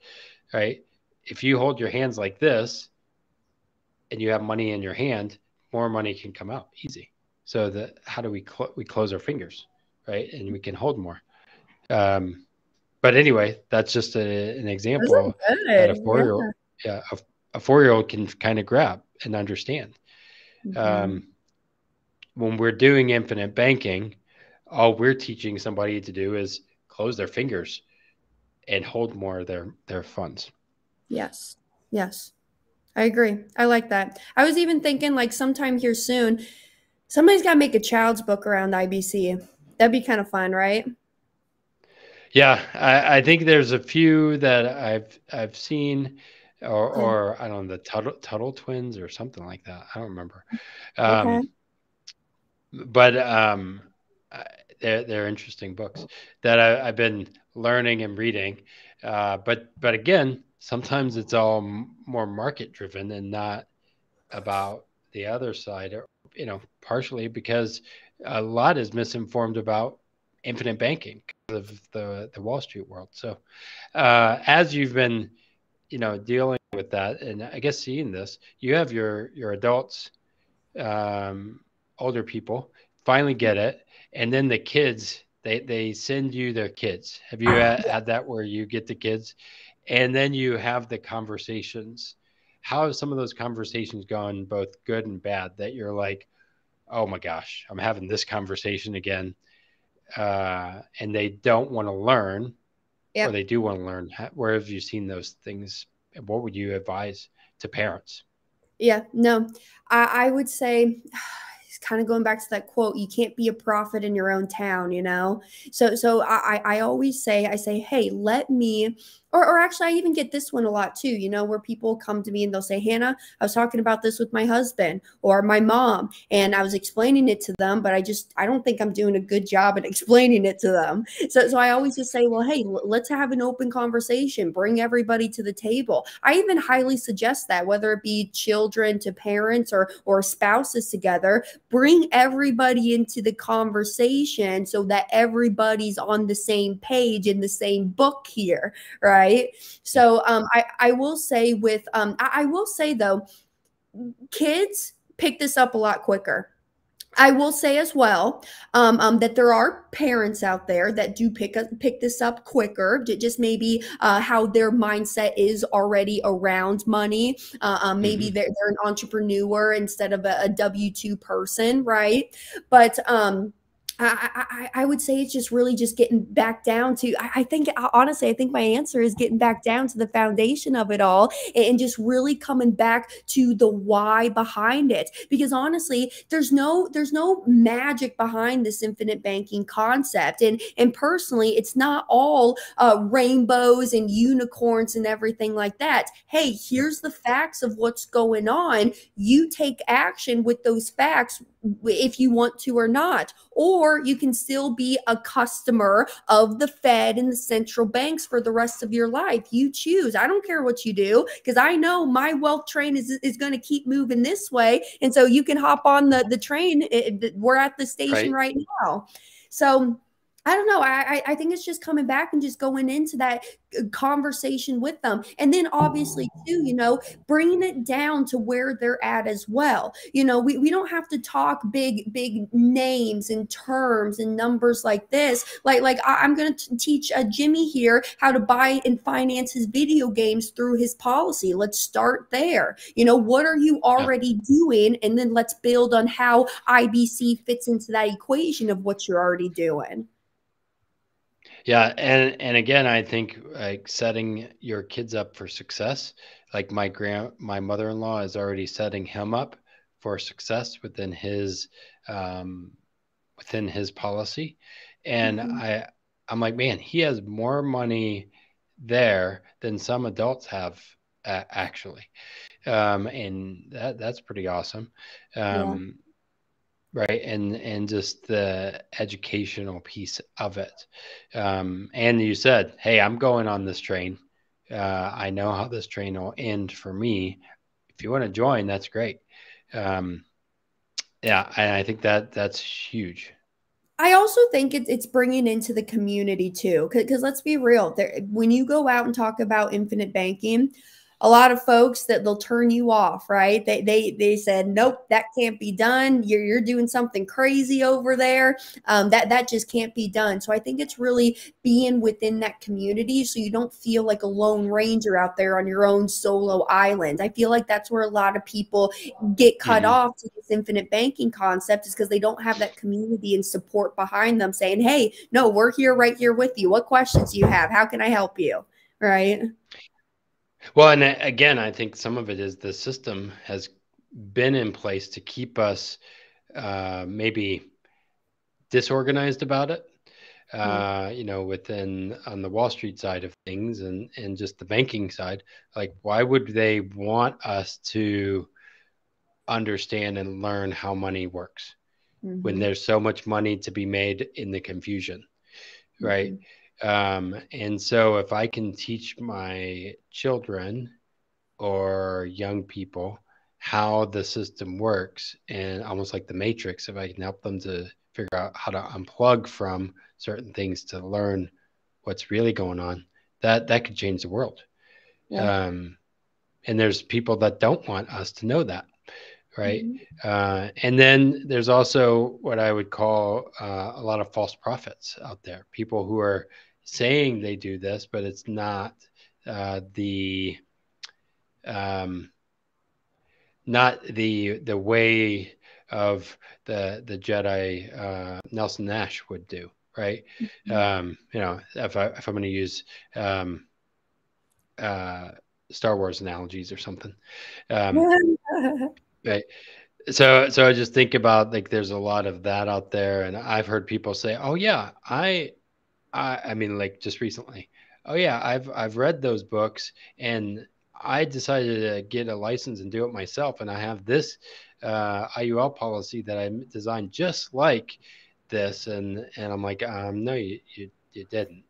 right? If you hold your hands like this and you have money in your hand, more money can come out easy. So the, how do we, cl- we close our fingers, right? And we can hold more. Um, but anyway, that's just a, an example that a four-year-old, yeah, a, a four-year-old can kind of grab and understand. Mm-hmm. Um, when we're doing infinite banking, all we're teaching somebody to do is close their fingers and hold more of their, their funds. Yes. Yes. I agree. I like that. I was even thinking like sometime here soon, somebody's got to make a child's book around I B C. That'd be kind of fun, right? Yeah. I, I think there's a few that I've, I've seen or, oh. or I don't know, the Tuttle, Tuttle twins or something like that. I don't remember. Um, okay. But um, they're, they're interesting books that I, I've been learning and reading. Uh, but, but again, sometimes it's all more market driven and not about the other side, or, you know, partially because a lot is misinformed about infinite banking because of the, the Wall Street world. So uh, as you've been, you know, dealing with that and I guess seeing this, you have your, your adults, um, older people finally get it. And then the kids, they, they send you their kids. Have you had, had that where you get the kids? And then you have the conversations. How have some of those conversations gone, both good and bad, that you're like, oh my gosh, I'm having this conversation again. Uh, and they don't want to learn, yep. or they do want to learn. How, where have you seen those things? And what would you advise to parents? Yeah, no, I, I would say... kind of going back to that quote, you can't be a prophet in your own town, you know? So so I, I always say, I say, hey, let me, or, or actually I even get this one a lot too, you know, where people come to me and they'll say, Hannah, I was talking about this with my husband or my mom, and I was explaining it to them, but I just, I don't think I'm doing a good job at explaining it to them. So, so I always just say, well, hey, let's have an open conversation, bring everybody to the table. I even highly suggest that, whether it be children to parents or, or spouses together, bring everybody into the conversation so that everybody's on the same page in the same book here, right? So um, I, I will say with, um, I, I will say though, kids pick this up a lot quicker. I will say as well um, um, that there are parents out there that do pick up, pick this up quicker, just maybe uh, how their mindset is already around money. Uh, um, maybe mm-hmm. they're, they're an entrepreneur instead of a, a W two person, right? But um, I, I, I would say it's just really just getting back down to, I, I think, honestly, I think my answer is getting back down to the foundation of it all and just really coming back to the why behind it. Because honestly, there's no, there's no magic behind this infinite banking concept. And, and personally, it's not all uh, rainbows and unicorns and everything like that. Hey, here's the facts of what's going on. You take action with those facts if you want to or not, or you can still be a customer of the Fed and the central banks for the rest of your life. You choose. I don't care what you do, because I know my wealth train is, is going to keep moving this way. And so you can hop on the, the train. We're at the station right, right now. So I don't know. I, I think it's just coming back and just going into that conversation with them. And then obviously too, you know, bringing it down to where they're at as well. You know, we, we don't have to talk big, big names and terms and numbers like this. Like, like I, I'm going to teach uh, Jimmy here how to buy and finance his video games through his policy. Let's start there. You know, what are you already doing? And then let's build on how I B C fits into that equation of what you're already doing. Yeah. And, and again, I think like setting your kids up for success, like my grand, my mother-in-law is already setting him up for success within his, um, within his policy. And mm-hmm. I, I'm like, man, he has more money there than some adults have uh, actually. Um, and that, that's pretty awesome. Um, yeah. Right. And, and just the educational piece of it. Um, and you said, hey, I'm going on this train. Uh, I know how this train will end for me. If you want to join, that's great. Um, yeah. And I think that that's huge. I also think it, it's bringing into the community too. Cause, cause let's be real there. When you go out and talk about infinite banking, a lot of folks that they'll turn you off, right? They they they said, nope, that can't be done. You're you're doing something crazy over there. Um, that that just can't be done. So I think it's really being within that community, so you don't feel like a lone ranger out there on your own solo island. I feel like that's where a lot of people get cut mm-hmm. off to this infinite banking concept, is because they don't have that community and support behind them, saying, hey, no, we're here, right here with you. What questions do you have? How can I help you? Right. Well, and again, I think some of it is the system has been in place to keep us uh, maybe disorganized about it, uh, mm-hmm. you know, within on the Wall Street side of things and, and just the banking side. Like, why would they want us to understand and learn how money works mm-hmm. when there's so much money to be made in the confusion, right? Mm-hmm. Um, and so if I can teach my children or young people how the system works, and almost like the Matrix, if I can help them to figure out how to unplug from certain things to learn what's really going on, that, that could change the world. Yeah. Um, and there's people that don't want us to know that. Right. Mm-hmm. Uh, and then there's also what I would call uh, a lot of false prophets out there, people who are saying they do this, but it's not uh, the um, not the the way of the the Jedi uh, Nelson Nash would do. Right. Mm-hmm. Um, you know, if I if I'm going to use um, uh, Star Wars analogies or something. Um, Right. So, so I just think about like, there's a lot of that out there, and I've heard people say, oh yeah, I, I, I mean like just recently, oh yeah, I've, I've read those books and I decided to get a license and do it myself. And I have this, uh, I U L policy that I designed just like this. And, and I'm like, um, no, you, you, you didn't.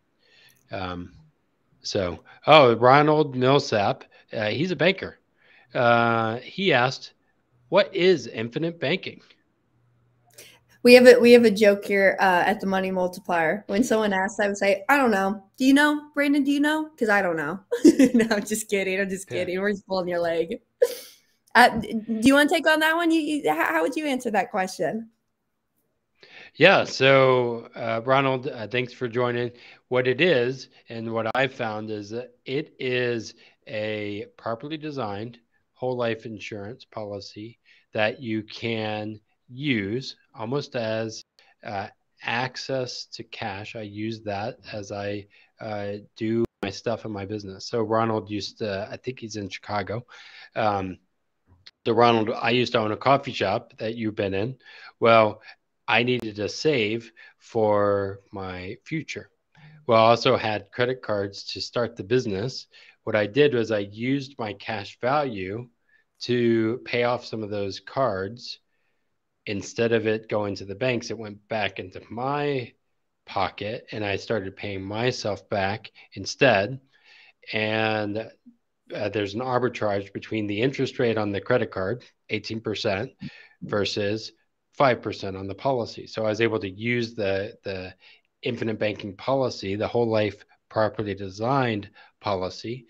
Um, so, oh, Ronald Millsap, uh, he's a banker. Uh, he asked, what is infinite banking? We have a, we have a joke here uh, at the Money Multiplier. When someone asks, I would say, I don't know. Do you know, Brandon? Do you know? Because I don't know. No, I'm just kidding. I'm just kidding. Yeah. We're just pulling your leg. Uh, do you want to take on that one? You, you, how would you answer that question? Yeah. So, uh, Ronald, uh, thanks for joining. What it is, and what I've found, is that it is a properly designed whole life insurance policy that you can use almost as uh, access to cash. I use that as I uh, do my stuff in my business. So Ronald used to, I think he's in Chicago. Um, the Ronald, I used to own a coffee shop that you've been in. Well, I needed to save for my future. Well, I also had credit cards to start the business. What I did was I used my cash value to pay off some of those cards. Instead of it going to the banks, it went back into my pocket, and I started paying myself back instead. And uh, there's an arbitrage between the interest rate on the credit card, eighteen percent, versus five percent on the policy. So I was able to use the, the infinite banking policy, the whole life properly designed policy,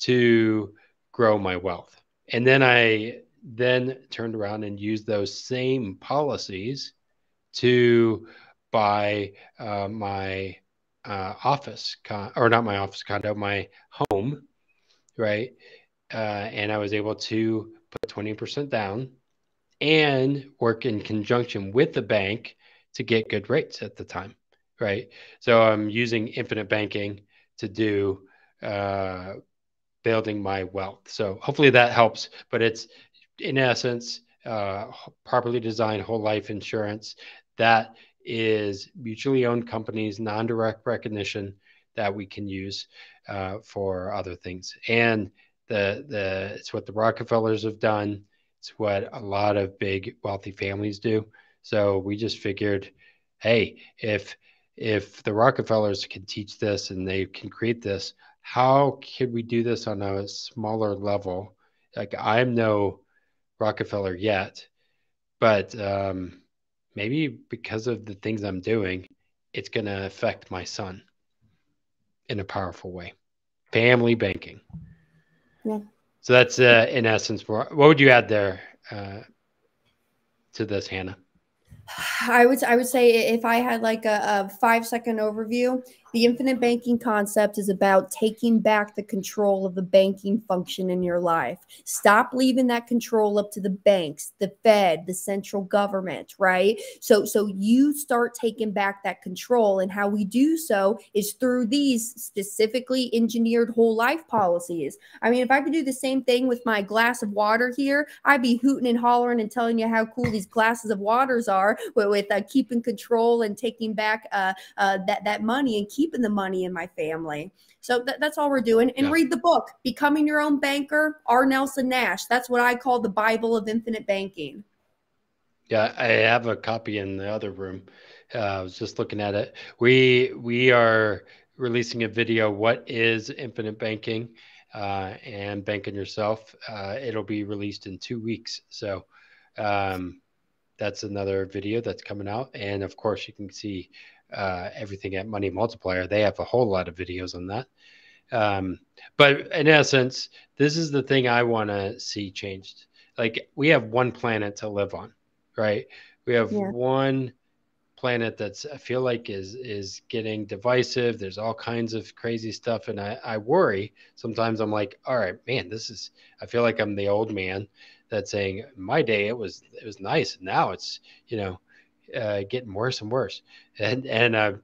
to grow my wealth. And then I then turned around and used those same policies to buy uh, my uh, office, con- or not my office condo, my home, right? Uh, and I was able to put twenty percent down and work in conjunction with the bank to get good rates at the time, right? So I'm using infinite banking to do uh, building my wealth. So hopefully that helps, but it's, in essence, uh, properly designed whole life insurance that is mutually owned companies, non-direct recognition, that we can use uh, for other things. And the the it's what the Rockefellers have done. It's what a lot of big wealthy families do. So we just figured, hey, if if the Rockefellers can teach this and they can create this, how can we do this on a smaller level? Like, I'm no Rockefeller yet, but um, maybe because of the things I'm doing, it's going to affect my son in a powerful way. Family banking. Yeah. So that's uh, in essence. For, what would you add there uh, to this, Hannah? I would I would say, if I had like a, a five second overview, the infinite banking concept is about taking back the control of the banking function in your life. Stop leaving that control up to the banks, the Fed, the central government, right? So so you start taking back that control, and how we do so is through these specifically engineered whole life policies. I mean, if I could do the same thing with my glass of water here, I'd be hooting and hollering and telling you how cool these glasses of waters are with, with uh, keeping control and taking back uh, uh, that, that money and keeping keeping the money in my family. So th- that's all we're doing. And yeah. Read the book, Becoming Your Own Banker, R. Nelson Nash. That's what I call the Bible of infinite banking. Yeah, I have a copy in the other room. Uh, I was just looking at it. We we are releasing a video, What is Infinite Banking uh, and Banking Yourself. Uh, it'll be released in two weeks. So um, that's another video that's coming out. And of course, you can see Uh, everything at Money Multiplier. They have a whole lot of videos on that. Um, but in essence, this is the thing I want to see changed. Like, we have one planet to live on, right? We have yeah. one planet that's, I feel like, is is getting divisive. There's all kinds of crazy stuff. And I, I worry sometimes. I'm like, all right, man, this is, I feel like I'm the old man that's saying, my day, it was, it was nice. And now it's, you know, Uh, getting worse and worse, and and uh,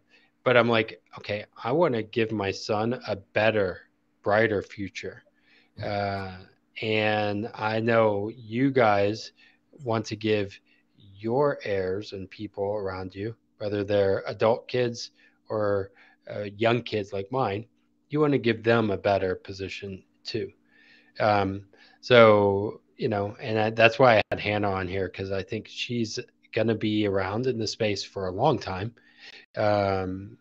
but I'm like, okay, I want to give my son a better, brighter future, uh, and I know you guys want to give your heirs and people around you, whether they're adult kids or uh, young kids like mine, you want to give them a better position too. Um, so you know, and I, that's why I had Hannah on here, because I think she's going to be around in the space for a long time. Um,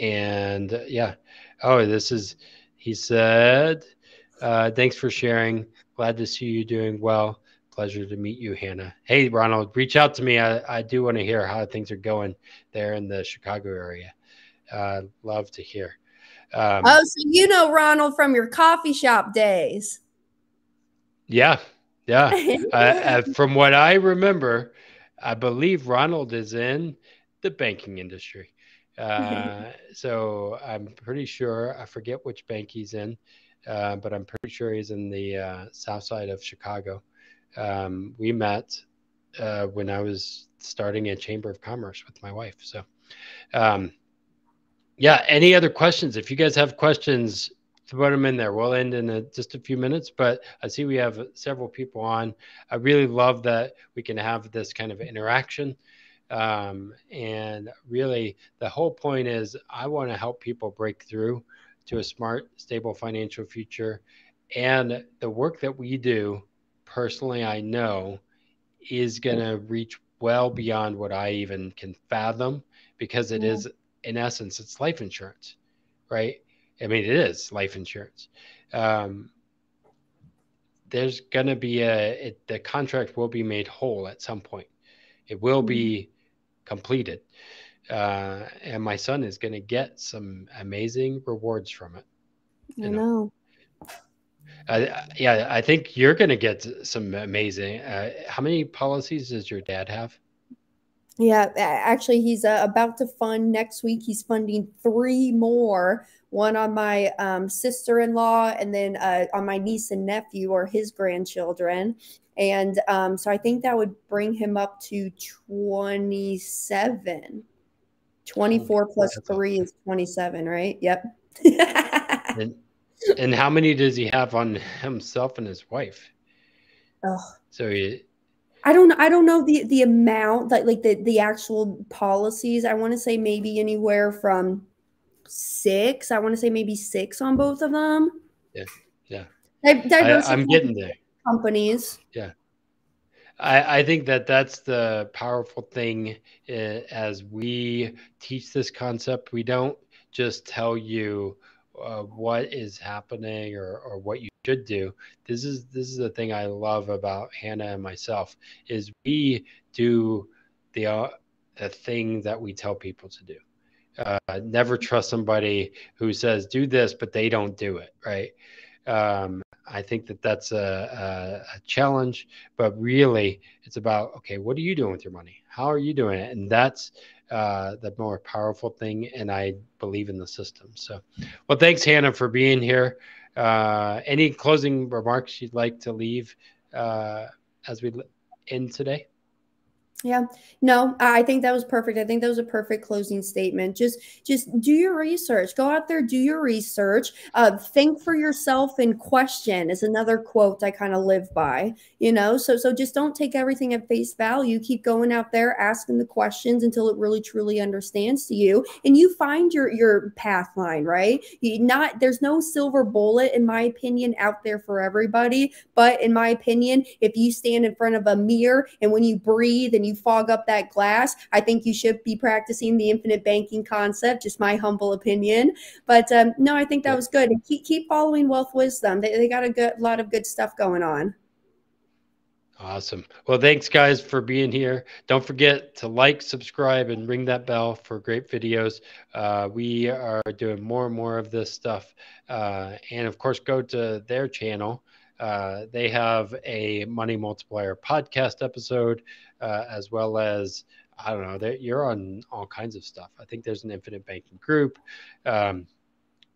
and uh, yeah. Oh, this is, he said, uh, thanks for sharing. Glad to see you doing well. Pleasure to meet you, Hannah. Hey, Ronald, reach out to me. I, I do want to hear how things are going there in the Chicago area. Uh, love to hear. Um, oh, so you know Ronald from your coffee shop days. Yeah. Yeah. uh, uh, from what I remember, I believe Ronald is in the banking industry. Uh, so I'm pretty sure, I forget which bank he's in, uh, but I'm pretty sure he's in the uh, south side of Chicago. Um, we met uh, when I was starting a Chamber of Commerce with my wife. So um, yeah, any other questions? If you guys have questions, put them in there. We'll end in a, just a few minutes, but I see we have several people on. I really love that we can have this kind of interaction. Um, and really the whole point is I want to help people break through to a smart, stable financial future. And the work that we do personally, I know is going to reach well beyond what I even can fathom, because it yeah. is, in essence, it's life insurance, right? I mean, it is life insurance. Um, there's going to be a, it, the contract will be made whole at some point. It will be completed. Uh, and my son is going to get some amazing rewards from it. You I know. know. Uh, yeah, I think you're going to get some amazing. Uh, how many policies does your dad have? Yeah, actually, he's uh, about to fund next week. He's funding three more, one on my um, sister-in-law, and then uh, on my niece and nephew, or his grandchildren. And um, so I think that would bring him up to twenty-seven. twenty-four plus three is twenty-seven, right? Yep. and, and how many does he have on himself and his wife? Oh, so he, I don't I don't know the, the amount, like, like the, the actual policies. I want to say maybe anywhere from six. I want to say maybe six on both of them. Yeah. Yeah. I, I'm getting there. Companies. Yeah. I, I think that that's the powerful thing uh, as we teach this concept. We don't just tell you uh, what is happening or, or what you should do. This is, this is the thing I love about Hannah and myself, is we do the, uh, the thing that we tell people to do. Uh, never trust somebody who says, do this, but they don't do it. Right. Um, I think that that's a, a, a challenge, but really it's about, okay, what are you doing with your money? How are you doing it? And that's uh, the more powerful thing. And I believe in the system. So, well, thanks, Hannah, for being here. Uh, any closing remarks you'd like to leave uh, as we end today? Yeah, no, I think that was perfect. I think that was a perfect closing statement. Just just do your research. Go out there, do your research. Uh, think for yourself and question is another quote I kind of live by, you know? So so just don't take everything at face value. Keep going out there, asking the questions until it really, truly understands to you. And you find your, your path line, right? You not, there's no silver bullet, in my opinion, out there for everybody. But in my opinion, if you stand in front of a mirror and when you breathe and you fog up that glass, I think you should be practicing the infinite banking concept, just my humble opinion. But um, no, I think that was good. And keep, keep following Wealth Wisdom. They, they got a good, lot of good stuff going on. Awesome. Well, thanks guys for being here. Don't forget to like, subscribe, and ring that bell for great videos. Uh, we are doing more and more of this stuff. Uh, and of course, go to their channel. Uh, they have a Money Multiplier podcast episode, uh, as well as, I don't know, that you're on all kinds of stuff. I think there's an infinite banking group. Um,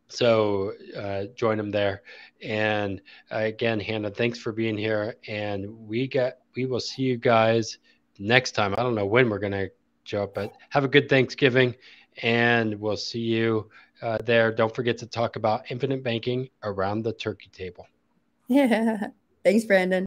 so, uh, join them there. And uh, again, Hannah, thanks for being here. And we got, we will see you guys next time. I don't know when we're going to show up, but have a good Thanksgiving and we'll see you uh, there. Don't forget to talk about infinite banking around the turkey table. Yeah. Thanks, Brandon.